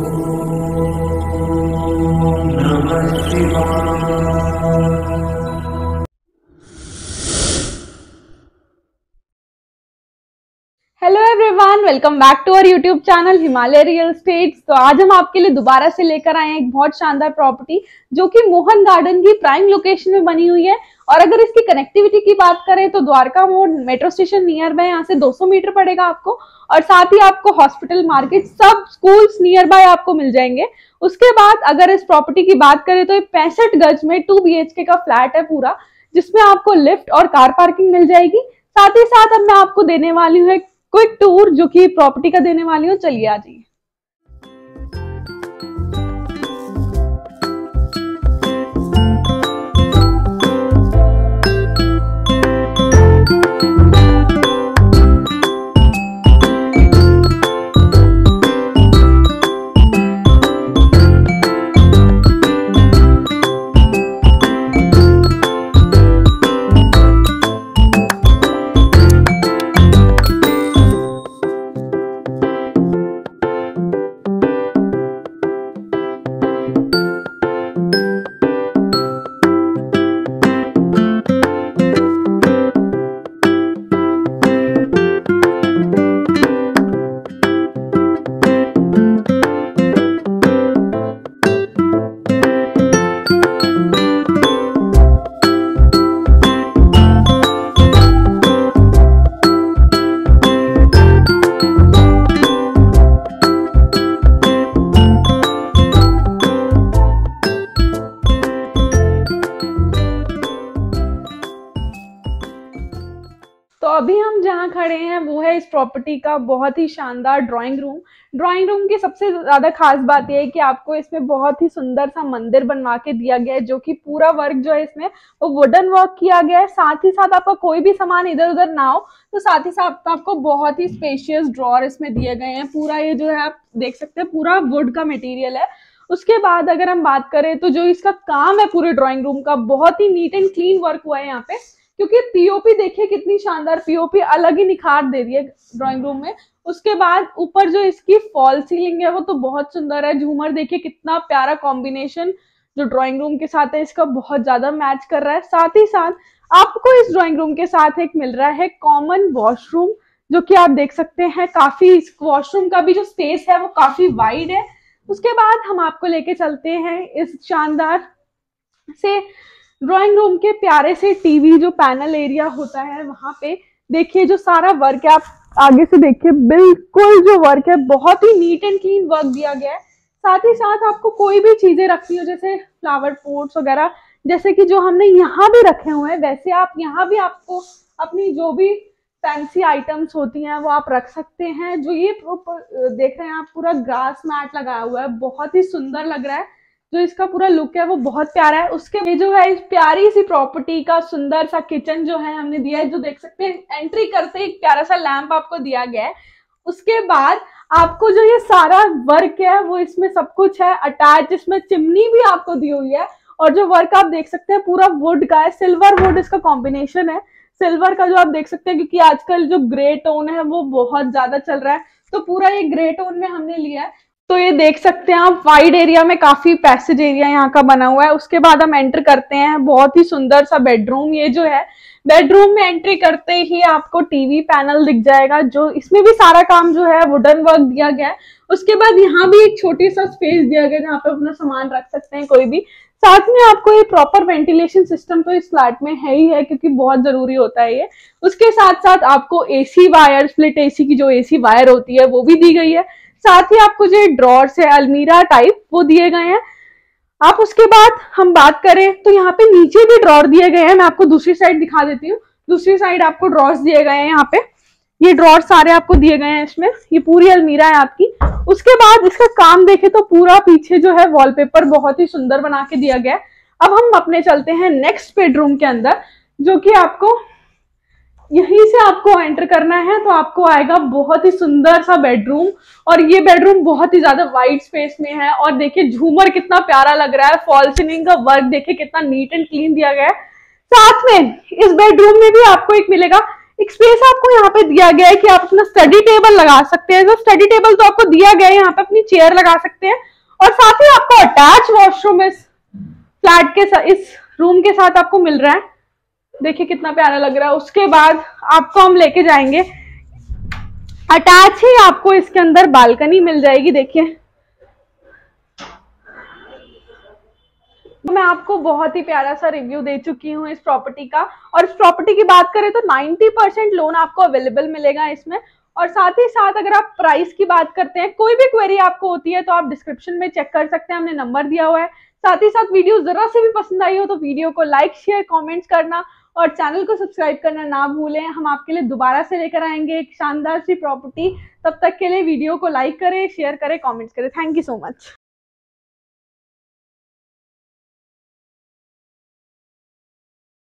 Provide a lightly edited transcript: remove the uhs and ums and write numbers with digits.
Hello everyone, welcome back to our YouTube channel Himalaya real estate. तो आज हम आपके लिए दोबारा से लेकर आए हैं एक बहुत शानदार प्रॉपर्टी जो कि मोहन गार्डन की प्राइम लोकेशन में बनी हुई है। और अगर इसकी कनेक्टिविटी की बात करें तो द्वारका मोड़ मेट्रो स्टेशन नियर बाय, यहाँ से 200 मीटर पड़ेगा आपको। और साथ ही आपको हॉस्पिटल, मार्केट, सब स्कूल्स नियर बाय आपको मिल जाएंगे। उसके बाद अगर इस प्रॉपर्टी की बात करें तो ये 65 गज में 2 BHK का फ्लैट है पूरा, जिसमें आपको लिफ्ट और कार पार्किंग मिल जाएगी। साथ ही साथ अब मैं आपको देने वाली हूँ एक क्विक टूर जो कि प्रॉपर्टी का देने वाली हूँ। चलिए आ जाइए। तो अभी हम जहाँ खड़े हैं वो है इस प्रॉपर्टी का बहुत ही शानदार ड्राइंग रूम। ड्राइंग रूम की सबसे ज़्यादा खास बात यह है कि आपको इसमें बहुत ही सुंदर सा मंदिर बनवा के दिया गया है, जो कि पूरा वर्क जो है इसमें वो वुडन वर्क किया गया है। साथ ही साथ आपका कोई भी सामान इधर उधर ना हो, तो साथ ही साथ आपको बहुत ही स्पेशियस ड्रॉअर इसमें दिए गए हैं। पूरा ये जो है आप देख सकते हैं पूरा वुड का मटेरियल है। उसके बाद अगर हम बात करें तो जो इसका काम है पूरे ड्राइंग रूम का, बहुत ही नीट एंड क्लीन वर्क हुआ है यहाँ पे, क्योंकि पीओपी देखिए कितनी शानदार पीओपी अलग ही निखार दे रही है ड्राइंग रूम में। उसके बाद ऊपर जो इसकी फॉल सीलिंग है वो तो बहुत सुंदर है। झूमर देखिए कितना प्यारा कॉम्बिनेशन जो ड्राइंग रूम के साथ है इसका बहुत ज्यादा मैच कर रहा है। साथ ही साथ आपको इस ड्राइंग रूम के साथ एक मिल रहा है कॉमन वॉशरूम, जो कि आप देख सकते हैं काफी, इस वॉशरूम का भी जो स्पेस है वो काफी वाइड है। उसके बाद हम आपको लेके चलते हैं इस शानदार से ड्राइंग रूम के प्यारे से टीवी जो पैनल एरिया होता है, वहां पे देखिए जो सारा वर्क है, आप आगे से देखिए बिल्कुल जो वर्क है बहुत ही नीट एंड क्लीन वर्क दिया गया है। साथ ही साथ आपको कोई भी चीजें रखनी हो जैसे फ्लावर पॉट्स वगैरह, जैसे कि जो हमने यहाँ भी रखे हुए हैं वैसे आप यहाँ भी आपको अपनी जो भी फैंसी आइटम्स होती हैं वो आप रख सकते हैं। जो ये देख रहे हैं आप, पूरा ग्रास मैट लगाया हुआ है, बहुत ही सुंदर लग रहा है। जो इसका पूरा लुक है वो बहुत प्यारा है। उसके में जो है इस प्यारी सी प्रॉपर्टी का सुंदर सा किचन जो है हमने दिया है, जो देख सकते हैं एंट्री करते ही प्यारा सा लैंप आपको दिया गया है। उसके बाद आपको जो ये सारा वर्क है वो इसमें सब कुछ है अटैच, इसमें चिमनी भी आपको दी हुई है। और जो वर्क आप देख सकते हैं पूरा वुड का है, सिल्वर वुड इसका कॉम्बिनेशन है, सिल्वर का जो आप देख सकते हैं, क्योंकि आजकल जो ग्रे टोन है वो बहुत ज्यादा चल रहा है, तो पूरा ये ग्रे टोन में हमने लिया है। तो ये देख सकते हैं आप वाइड एरिया में काफी पैसेज एरिया यहाँ का बना हुआ है। उसके बाद हम एंटर करते हैं बहुत ही सुंदर सा बेडरूम। ये जो है बेडरूम में एंट्री करते ही आपको टीवी पैनल दिख जाएगा, जो इसमें भी सारा काम जो है वुडन वर्क दिया गया है। उसके बाद यहाँ भी एक छोटी सा स्पेस दिया गया जहाँ पे अपना सामान रख सकते हैं कोई भी। साथ में आपको ये प्रॉपर वेंटिलेशन सिस्टम तो इस फ्लैट में है ही है, क्योंकि बहुत जरूरी होता है ये। उसके साथ साथ आपको एसी वायर, स्प्लिट एसी की जो एसी वायर होती है वो भी दी गई है। साथ ही आपको जो ड्रॉर्स है अलमीरा टाइप वो दिए गए हैं आप। उसके बाद हम बात करें तो यहाँ पे नीचे भी ड्रॉर दिए गए हैं, मैं आपको दूसरी साइड दिखा देती हूँ। दूसरी साइड आपको ड्रॉर्स दिए गए हैं, यहाँ पे ये ड्रॉर्स सारे आपको दिए गए हैं। इसमें ये पूरी अलमीरा है आपकी। उसके बाद इसका काम देखें तो पूरा पीछे जो है वॉलपेपर बहुत ही सुंदर बना के दिया गया है। अब हम अपने चलते हैं नेक्स्ट बेडरूम के अंदर, जो कि आपको यहीं से आपको एंटर करना है तो आपको आएगा बहुत ही सुंदर सा बेडरूम। और ये बेडरूम बहुत ही ज्यादा वाइड स्पेस में है। और देखिए झूमर कितना प्यारा लग रहा है, फॉल सीलिंग का वर्क देखिए कितना नीट एंड क्लीन दिया गया है। साथ में इस बेडरूम में भी आपको एक मिलेगा एक स्पेस आपको यहाँ पे दिया गया है कि आप अपना स्टडी टेबल लगा सकते हैं। तो स्टडी टेबल तो आपको दिया गया है, यहाँ पे अपनी चेयर लगा सकते हैं और साथ ही आपको अटैच वॉशरूम इस फ्लैट के साथ, इस रूम के साथ आपको मिल रहा है। देखिए कितना प्यारा लग रहा है। उसके बाद आपको हम लेके जाएंगे, अटैच ही आपको इसके अंदर बालकनी मिल जाएगी। देखिए मैं आपको बहुत ही प्यारा सा रिव्यू दे चुकी हूँ इस प्रॉपर्टी का, और इस प्रॉपर्टी की बात करें तो 90% लोन आपको अवेलेबल मिलेगा इसमें। और साथ ही साथ अगर आप प्राइस की बात करते हैं, कोई भी क्वेरी आपको होती है तो आप डिस्क्रिप्शन में चेक कर सकते हैं, हमने नंबर दिया हुआ है। साथ ही साथ वीडियो जरा से भी पसंद आई हो तो वीडियो को लाइक, शेयर, कॉमेंट्स करना और चैनल को सब्सक्राइब करना ना भूलें। हम आपके लिए दोबारा से लेकर आएंगे एक शानदार सी प्रॉपर्टी। तब तक के लिए वीडियो को लाइक करें, शेयर करें, कॉमेंट्स करें। Thank you so much.